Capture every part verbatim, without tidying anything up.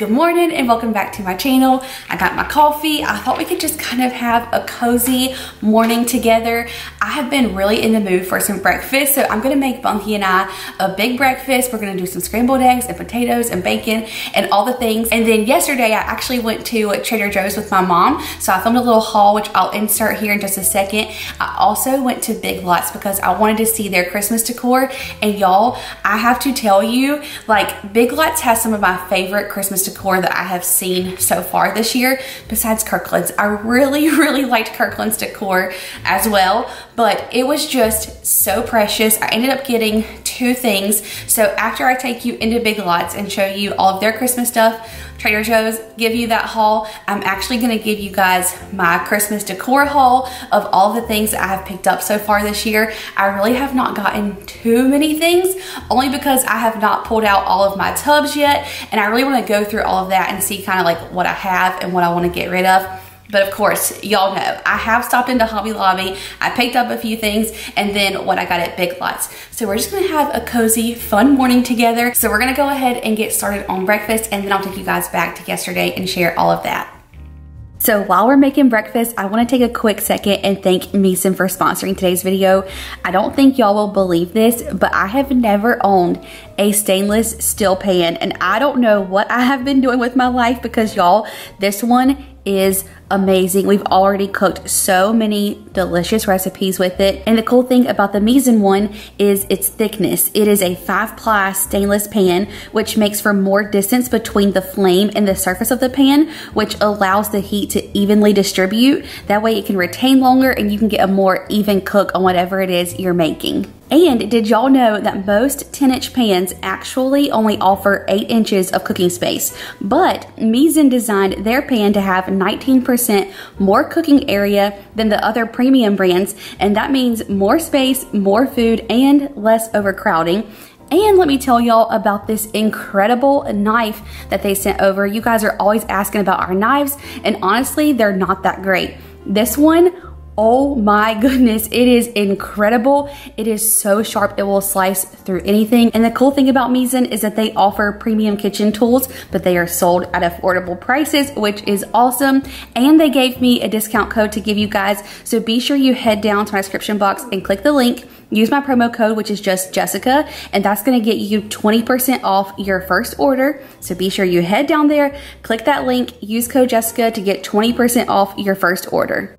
Good morning and welcome back to my channel. I got my coffee. I thought we could just kind of have a cozy morning together. I have been really in the mood for some breakfast, so I'm gonna make Bunky and I a big breakfast. We're gonna do some scrambled eggs and potatoes and bacon and all the things. And then yesterday I actually went to Trader Joe's with my mom, so I filmed a little haul which I'll insert here in just a second. I also went to Big Lots because I wanted to see their Christmas decor, and y'all, I have to tell you, like, Big Lots has some of my favorite Christmas decor that I have seen so far this year, besides Kirkland's. I really, really liked Kirkland's decor as well, but it was just so precious. I ended up getting two things. So after I take you into Big Lots and show you all of their Christmas stuff, Trader Joe's, give you that haul, I'm actually gonna give you guys my Christmas decor haul of all the things that I have picked up so far this year. I really have not gotten too many things, only because I have not pulled out all of my tubs yet, and I really wanna go through all of that and see kind of like what I have and what I wanna get rid of. But of course, y'all know, I have stopped into Hobby Lobby, I picked up a few things, and then what I got at Big Lots. So we're just gonna have a cozy, fun morning together. So we're gonna go ahead and get started on breakfast, and then I'll take you guys back to yesterday and share all of that. So while we're making breakfast, I wanna take a quick second and thank Misen for sponsoring today's video. I don't think y'all will believe this, but I have never owned a stainless steel pan, and I don't know what I have been doing with my life, because y'all, this one is amazing. We've already cooked so many delicious recipes with it. And the cool thing about the Misen one is its thickness. It is a five ply stainless pan, which makes for more distance between the flame and the surface of the pan, which allows the heat to evenly distribute. That way it can retain longer and you can get a more even cook on whatever it is you're making. And did y'all know that most ten inch pans actually only offer eight inches of cooking space? But Misen designed their pan to have nineteen percent more cooking area than the other premium brands, and that means more space, more food, and less overcrowding. And let me tell y'all about this incredible knife that they sent over. You guys are always asking about our knives, and honestly, they're not that great. This one, oh my goodness, it is incredible. It is so sharp, it will slice through anything. And the cool thing about Misen is that they offer premium kitchen tools, but they are sold at affordable prices, which is awesome. And they gave me a discount code to give you guys, so be sure you head down to my description box and click the link. Use my promo code, which is just Jessica, and that's gonna get you twenty percent off your first order. So be sure you head down there, click that link, use code Jessica to get twenty percent off your first order.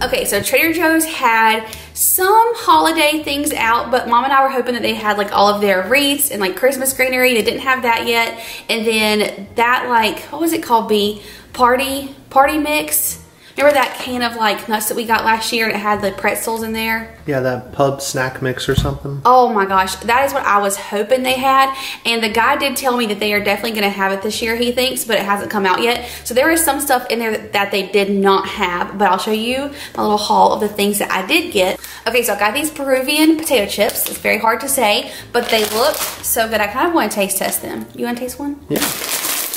Okay, so Trader Joe's had some holiday things out, but Mom and I were hoping that they had like all of their wreaths and like Christmas greenery. They didn't have that yet. And then that, like, what was it called, B? Party, party mix? Remember that can of like nuts that we got last year and it had the pretzels in there? Yeah, that pub snack mix or something. Oh my gosh, that is what I was hoping they had. And the guy did tell me that they are definitely gonna have it this year, he thinks, but it hasn't come out yet. So there is some stuff in there that they did not have, but I'll show you my little haul of the things that I did get. Okay, so I got these Peruvian potato chips. It's very hard to say, but they look so good. I kind of wanna taste test them. You wanna taste one? Yeah.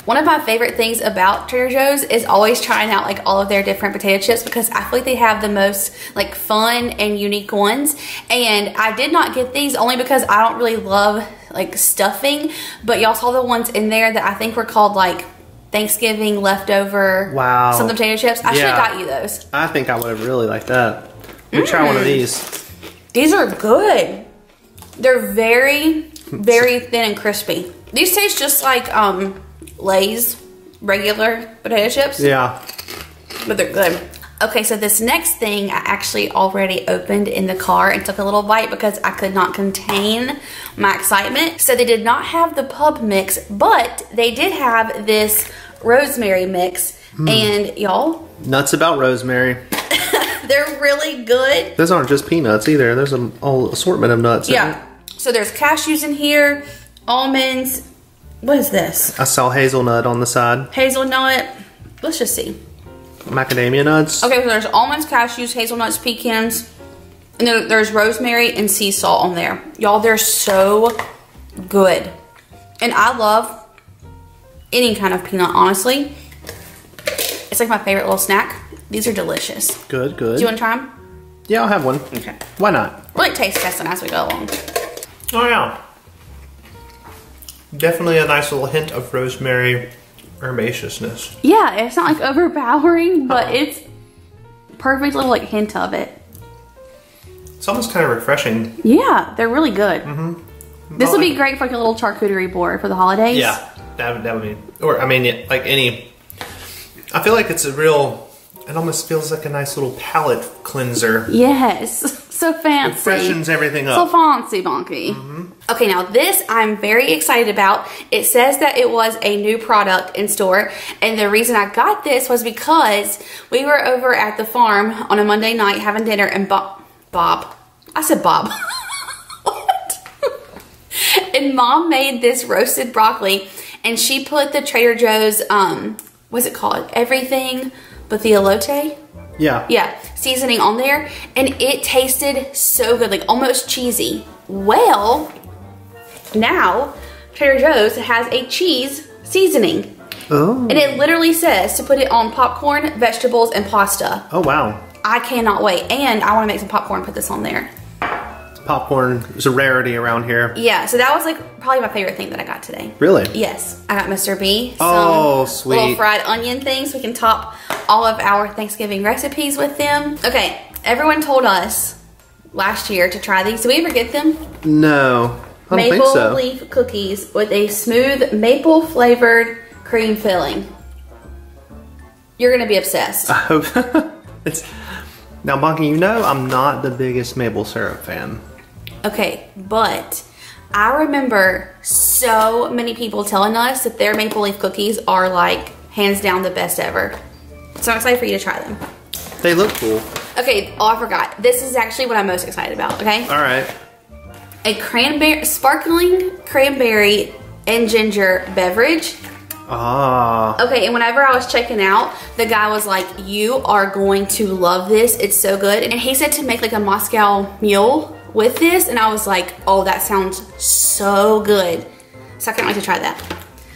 One of my favorite things about Trader Joe's is always trying out like all of their different potato chips, because I feel like they have the most like fun and unique ones. And I did not get these only because I don't really love like stuffing, but y'all saw the ones in there that I think were called like Thanksgiving leftover wow. something potato chips. I yeah. should have got you those. I think I would have really liked that. We mm. try one of these. These are good. They're very, very thin and crispy. These taste just like um. Lay's regular potato chips. Yeah. But they're good. Okay, so this next thing I actually already opened in the car and took a little bite because I could not contain my excitement. So they did not have the pub mix, but they did have this rosemary mix. Mm. And y'all? Nuts about rosemary. They're really good. Those aren't just peanuts either. There's a whole assortment of nuts. Yeah. So there's cashews in here, almonds. What is this? I saw hazelnut on the side. Hazelnut. Let's just see. Macadamia nuts. Okay, so there's almonds, cashews, hazelnuts, pecans, and then there's rosemary and sea salt on there. Y'all, they're so good. And I love any kind of peanut, honestly. It's like my favorite little snack. These are delicious. Good, good. Do you want to try them? Yeah, I'll have one. Okay. Why not? We'll like taste testing as we go along. Oh, yeah. Definitely a nice little hint of rosemary herbaceousness. Yeah, it's not like overpowering, but uh-huh. It's perfect little like hint of it. It's almost kind of refreshing. Yeah, they're really good. Mm-hmm. This would be great for like a little charcuterie board for the holidays. Yeah, that would, that would be, or I mean, like any, I feel like it's a real, it almost feels like a nice little palate cleanser. Yes. So fancy. It freshens everything up. So fancy, bonky. Mm-hmm. Okay, now this I'm very excited about. It says that it was a new product in store, and the reason I got this was because we were over at the farm on a Monday night having dinner, and Bob, Bob, I said Bob. What? And Mom made this roasted broccoli, and she put the Trader Joe's, um, what's it called? Everything but the elote? Yeah. Yeah. Seasoning on there, and it tasted so good, like almost cheesy. Well, now Trader Joe's has a cheese seasoning. Oh. And it literally says to put it on popcorn, vegetables, and pasta. Oh, wow. I cannot wait. And I want to make some popcorn and put this on there. Popcorn is a rarity around here. Yeah, so that was like probably my favorite thing that I got today. Really? Yes. I got Mister B. Oh, some sweet. Little fried onion things. We can top all of our Thanksgiving recipes with them. Okay, everyone told us last year to try these. Did we ever get them? No, I don't think so. Maple leaf cookies with a smooth maple flavored cream filling. You're gonna be obsessed. I hope. It's, now, Bonky, you know I'm not the biggest maple syrup fan. Okay, but I remember so many people telling us that their maple leaf cookies are like hands down the best ever. So I'm excited for you to try them. They look cool. Okay, oh, I forgot. This is actually what I'm most excited about, okay? All right. A cranberry, sparkling cranberry and ginger beverage. Ah. Okay, and whenever I was checking out, the guy was like, you are going to love this. It's so good. And he said to make like a Moscow mule with this, and I was like, oh, that sounds so good. So I can't wait to try that.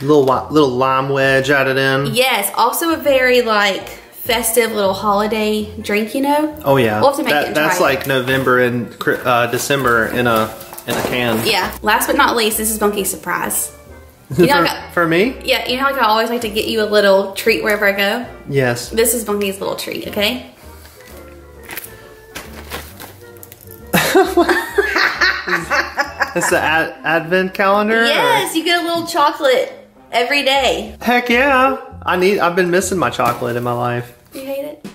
Little little lime wedge added in. Yes, also a very like festive little holiday drink, you know. Oh yeah, we'll have to make that, it that's like it. November and uh, December in a in a can. Yeah. Last but not least, this is Bunky's surprise. You know, for, like I, for me? Yeah, you know like I always like to get you a little treat wherever I go. Yes. This is Bunky's little treat. Okay. It's the ad advent calendar? Yes, or? You get a little chocolate every day. Heck yeah. I need, I've been missing my chocolate in my life. You hate it?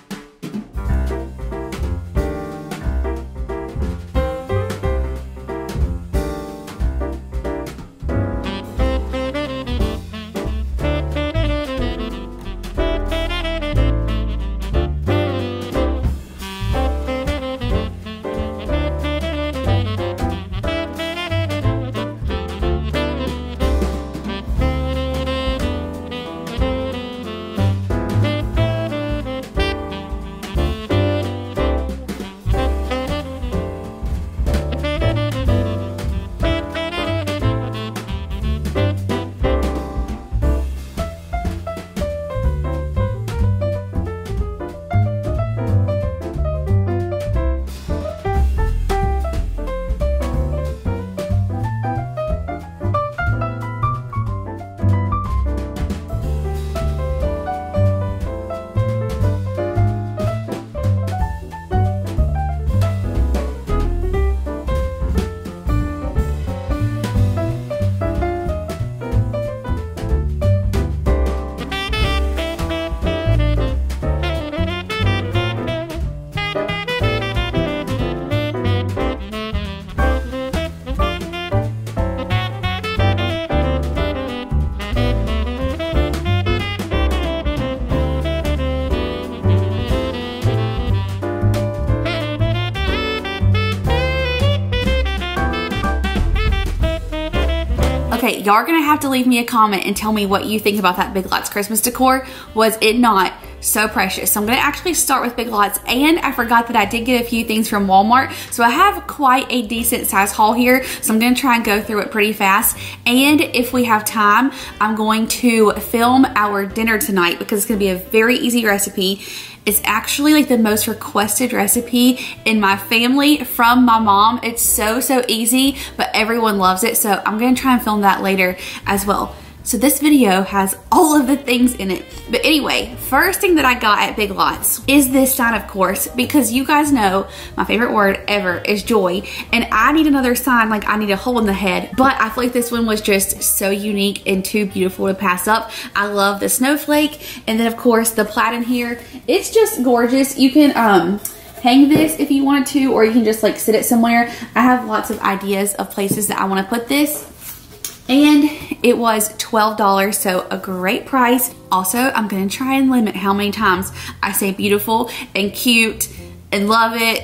it. Y'all are gonna have to leave me a comment and tell me what you think about that Big Lots Christmas decor. Was it not so precious? So I'm gonna actually start with Big Lots, and I forgot that I did get a few things from Walmart. So I have quite a decent size haul here, so I'm gonna try and go through it pretty fast. And if we have time, I'm going to film our dinner tonight because it's gonna be a very easy recipe. It's actually like the most requested recipe in my family from my mom. It's so, so easy, but everyone loves it. So I'm gonna try and film that later as well. So this video has all of the things in it. But anyway, first thing that I got at Big Lots is this sign, of course, because you guys know my favorite word ever is joy, and I need another sign, like I need a hole in the head, but I feel like this one was just so unique and too beautiful to pass up. I love the snowflake, and then of course the plaid in here. It's just gorgeous. You can um, hang this if you wanted to, or you can just like sit it somewhere. I have lots of ideas of places that I wanna put this. And it was twelve dollars, so a great price. Also, I'm gonna try and limit how many times I say beautiful and cute and love it,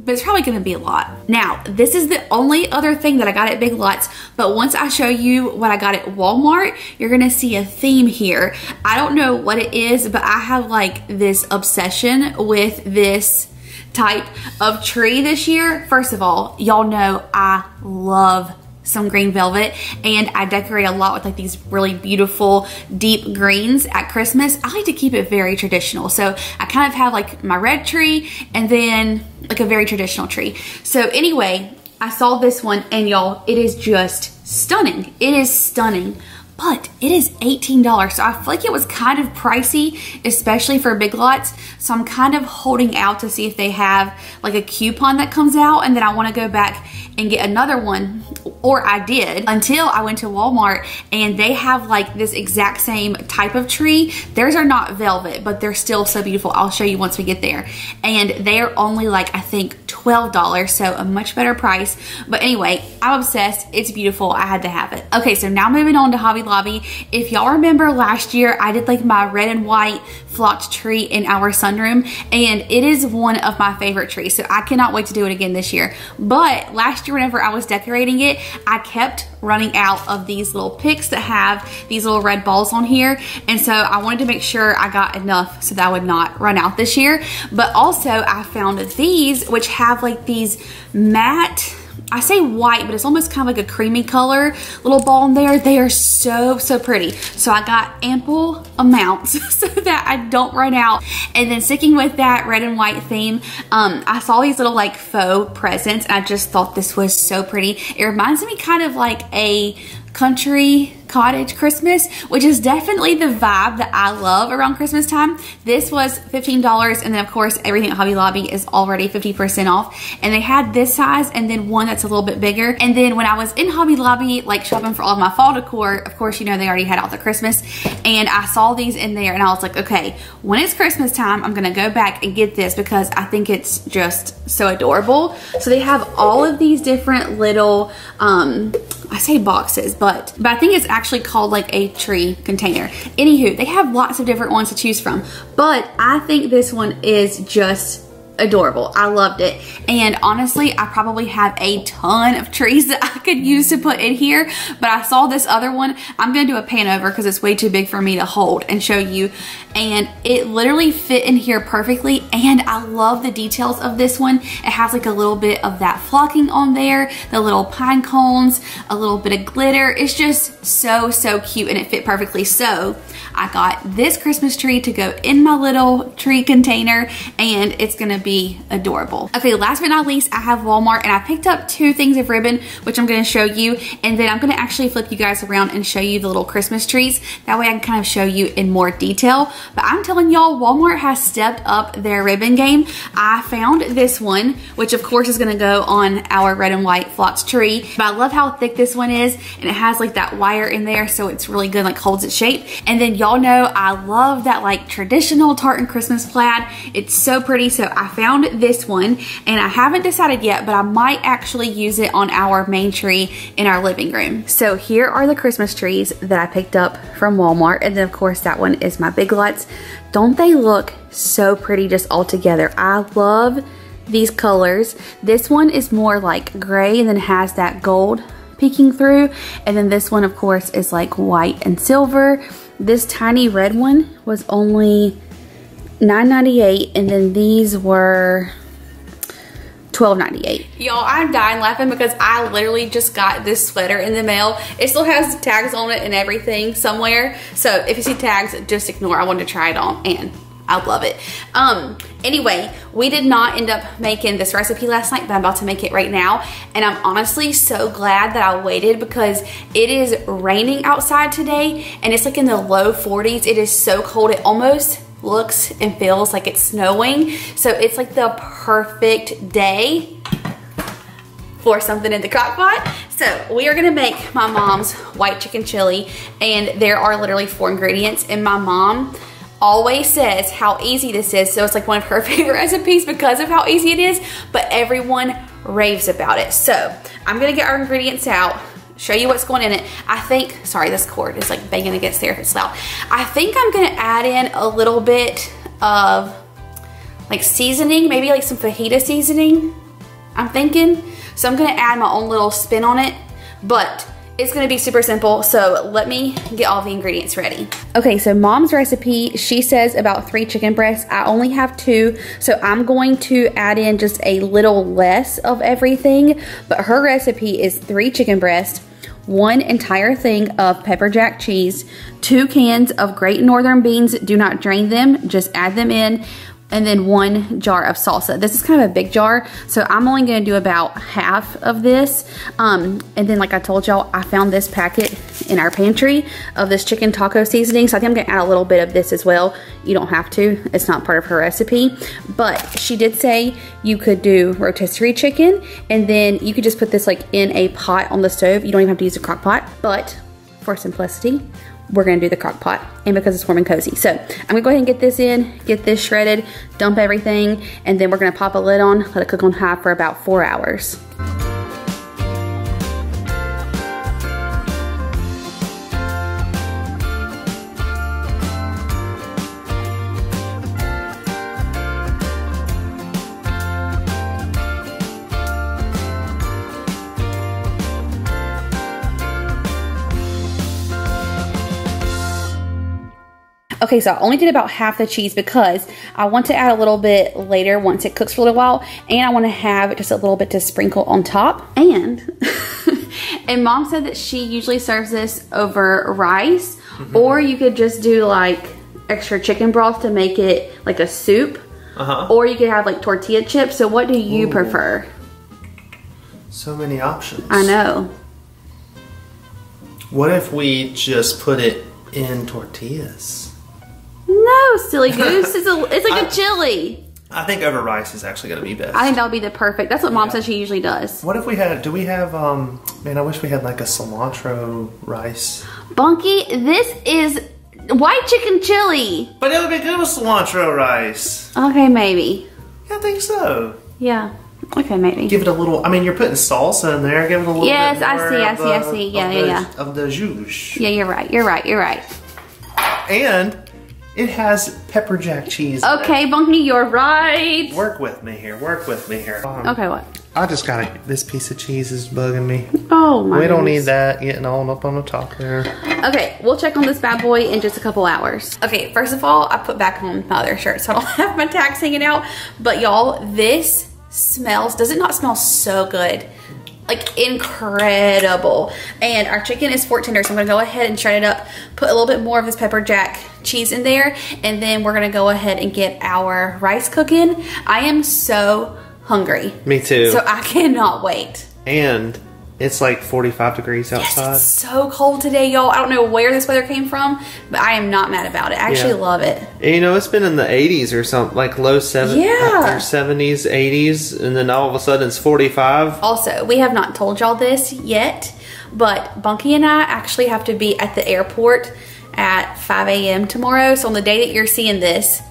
but it's probably gonna be a lot. Now, this is the only other thing that I got at Big Lots, but once I show you what I got at Walmart, you're gonna see a theme here. I don't know what it is, but I have like this obsession with this type of tree this year. First of all, y'all know I love some green velvet, and I decorate a lot with like these really beautiful deep greens at Christmas. I like to keep it very traditional, so I kind of have like my red tree and then like a very traditional tree. So anyway, I saw this one, and y'all, it is just stunning. It is stunning, but it is eighteen dollars, so I feel like it was kind of pricey, especially for Big Lots, so I'm kind of holding out to see if they have like a coupon that comes out, and then I wanna go back and get another one, or I did, until I went to Walmart, and they have like this exact same type of tree. Theirs are not velvet, but they're still so beautiful. I'll show you once we get there. And they are only like, I think twelve dollars, so a much better price. But anyway, I'm obsessed, it's beautiful, I had to have it. Okay, so now moving on to Hobby Lobby. If y'all remember last year, I did like my red and white flocked tree in our sunroom, and it is one of my favorite trees, so I cannot wait to do it again this year. But last year, whenever I was decorating it, I kept running out of these little picks that have these little red balls on here, and so I wanted to make sure I got enough so that I would not run out this year. But also I found these, which have like these matte, I say white, but it's almost kind of like a creamy color little ball in there. They are so, so pretty. So I got ample amounts so that I don't run out. And then sticking with that red and white theme, um, I saw these little like faux presents. I just thought this was so pretty. It reminds me kind of like a country cottage Christmas, which is definitely the vibe that I love around Christmas time. This was fifteen dollars, and then of course everything at Hobby Lobby is already fifty percent off, and they had this size and then one that's a little bit bigger. And then when I was in Hobby Lobby like shopping for all of my fall decor, of course, you know, they already had all the Christmas, and I saw these in there, and I was like, okay, when it's Christmas time, I'm gonna go back and get this because I think it's just so adorable. So they have all of these different little um, I say boxes, but but I think it's actually actually called like a tree container. Anywho, they have lots of different ones to choose from, but I think this one is just adorable. I loved it, and honestly, I probably have a ton of trees that I could use to put in here, but I saw this other one. I'm gonna do a pan over because it's way too big for me to hold and show you, and it literally fit in here perfectly, and I love the details of this one. It has like a little bit of that flocking on there, the little pine cones, a little bit of glitter. It's just so, so cute, and it fit perfectly. So I got this Christmas tree to go in my little tree container, and it's gonna be Be adorable. Okay, last but not least, I have Walmart, and I picked up two things of ribbon, which I'm gonna show you, and then I'm gonna actually flip you guys around and show you the little Christmas trees. That way I can kind of show you in more detail. But I'm telling y'all, Walmart has stepped up their ribbon game. I found this one, which of course is gonna go on our red and white flocked tree, but I love how thick this one is, and it has like that wire in there, so it's really good, like holds its shape. And then y'all know I love that like traditional tartan Christmas plaid. It's so pretty, so I found this one, and I haven't decided yet, but I might actually use it on our main tree in our living room. So here are the Christmas trees that I picked up from Walmart, and then of course that one is my Big Lots. Don't they look so pretty just all together? I love these colors. This one is more like gray and then has that gold peeking through. And then this one, of course, is like white and silver. This tiny red one was only nine ninety-eight, and then these were twelve ninety-eight. Y'all, I'm dying laughing because I literally just got this sweater in the mail. It still has tags on it and everything somewhere. So if you see tags, just ignore. I wanted to try it on and I love it. Um, anyway, we did not end up making this recipe last night, but I'm about to make it right now. And I'm honestly so glad that I waited because it is raining outside today and it's like in the low forties. It is so cold. It almost looks and feels like it's snowing. So it's like the perfect day for something in the crock pot. So we are gonna make my mom's white chicken chili, and there are literally four ingredients, and my mom always says how easy this is, so it's like one of her favorite recipes because of how easy it is, but everyone raves about it. So I'm gonna get our ingredients out, show you what's going in it. I think, sorry, this cord is like banging against there if it's loud. I think I'm gonna add in a little bit of like seasoning, maybe like some fajita seasoning, I'm thinking. So I'm gonna add my own little spin on it, but it's gonna be super simple, so let me get all the ingredients ready. Okay, so mom's recipe, she says about three chicken breasts. I only have two, so I'm going to add in just a little less of everything, but her recipe is three chicken breasts, one entire thing of pepper jack cheese, two cans of Great Northern beans, do not drain them, just add them in, and then one jar of salsa. This is kind of a big jar, so I'm only gonna do about half of this. Um, and then like I told y'all, I found this packet in our pantry of this chicken taco seasoning, so I think I'm gonna add a little bit of this as well. You don't have to, it's not part of her recipe. But she did say you could do rotisserie chicken, and then you could just put this like in a pot on the stove. You don't even have to use a crock pot, but for simplicity, we're gonna do the crock pot, and because it's warm and cozy. So I'm gonna go ahead and get this in, get this shredded, dump everything, and then we're gonna pop a lid on, let it cook on high for about four hours. Okay, so I only did about half the cheese because I want to add a little bit later once it cooks for a little while, and I want to have just a little bit to sprinkle on top. And and mom said that she usually serves this over rice, mm-hmm. or you could just do like extra chicken broth to make it like a soup, uh-huh. or you could have like tortilla chips. So what do you Ooh. prefer? So many options. I know. What if we just put it in tortillas? No, silly goose. It's, a, it's like I, a chili. I think over rice is actually going to be best. I think that'll be the perfect. That's what mom yeah. says she usually does. What if we had, do we have, um, man, I wish we had like a cilantro rice. Bunky, this is white chicken chili. But it would be good with cilantro rice. Okay, maybe. Yeah, I think so. Yeah. Okay, maybe. Give it a little, I mean, you're putting salsa in there. Give it a little yes, bit more. Yes, I see, I see, I see. Yeah, yeah, yeah. Of the juice. Yeah, you're right. You're right. You're right. And it has pepper jack cheese. Okay, Bunky, you're right. Work with me here. Work with me here. Um, okay, what? I just gotta. This piece of cheese is bugging me. Oh my. We don't goodness. need that getting all up on the top there. Okay, we'll check on this bad boy in just a couple hours. Okay, first of all, I put back on my other shirt, so I don't have my tags hanging out. But y'all, this smells. Does it not smell so good? Like incredible. And our chicken is fork tender, so I'm gonna go ahead and shred it up, put a little bit more of this pepper jack cheese in there, and then we're gonna go ahead and get our rice cooking. I am so hungry. Me too. So I cannot wait. And it's like forty-five degrees outside. Yes, it's so cold today, y'all. I don't know where this weather came from, but I am not mad about it. I actually yeah. love it. And you know, it's been in the eighties or something, like low seventies, yeah. seventies, eighties, and then all of a sudden it's forty-five. Also, we have not told y'all this yet, but Bunky and I actually have to be at the airport at five A M tomorrow. So on the day that you're seeing this,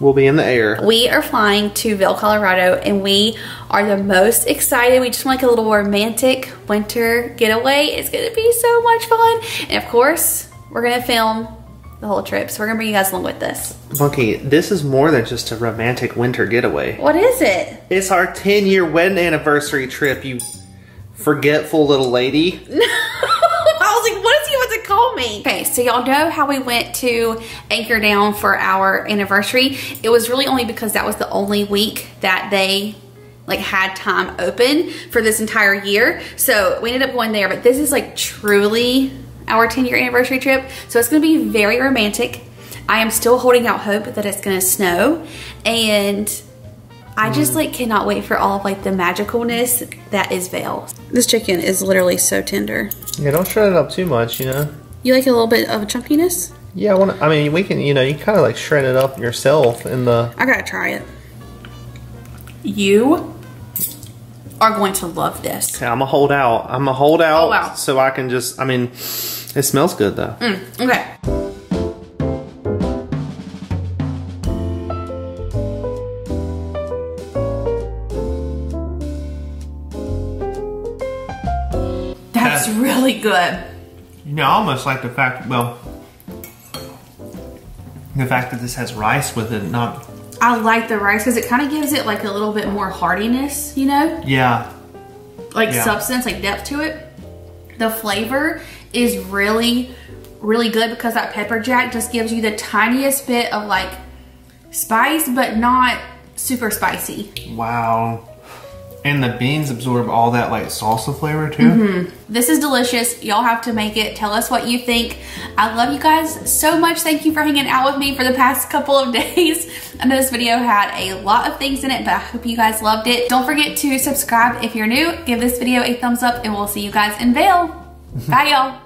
we'll be in the air. We are flying to Vail, Colorado, and we are the most excited. We just want like a little romantic winter getaway. It's gonna be so much fun. And of course, we're gonna film the whole trip. So we're gonna bring you guys along with this. Bunky, this is more than just a romantic winter getaway. What is it? It's our ten year wedding anniversary trip, you forgetful little lady. No. I was like, what is he about to call me? Okay, so y'all know how we went to Anchor Down for our anniversary. It was really only because that was the only week that they like had time open for this entire year. So we ended up going there, but this is like truly our ten year anniversary trip. So it's gonna be very romantic. I am still holding out hope that it's gonna snow, and I just like cannot wait for all of like the magicalness that is Vail. This chicken is literally so tender. Yeah, don't shred it up too much, you know? You like a little bit of a chunkiness? Yeah, I, wanna, I mean, we can, you know, you kind of like shred it up yourself in the... I gotta try it. You are going to love this. Okay, I'm gonna hold out. I'm gonna hold out oh, wow. so I can just, I mean, it smells good though. Mm, okay. That's really good. You know, I almost like the fact, well, the fact that this has rice with it, not... I like the rice because it kind of gives it like a little bit more heartiness, you know? Yeah. Like yeah. substance, like depth to it. The flavor is really, really good because that pepper jack just gives you the tiniest bit of like spice, but not super spicy. Wow. And the beans absorb all that like salsa flavor too. Mm-hmm. This is delicious. Y'all have to make it. Tell us what you think. I love you guys so much. Thank you for hanging out with me for the past couple of days. I know this video had a lot of things in it, but I hope you guys loved it. Don't forget to subscribe if you're new. Give this video a thumbs up, and we'll see you guys in Vail. Bye, y'all.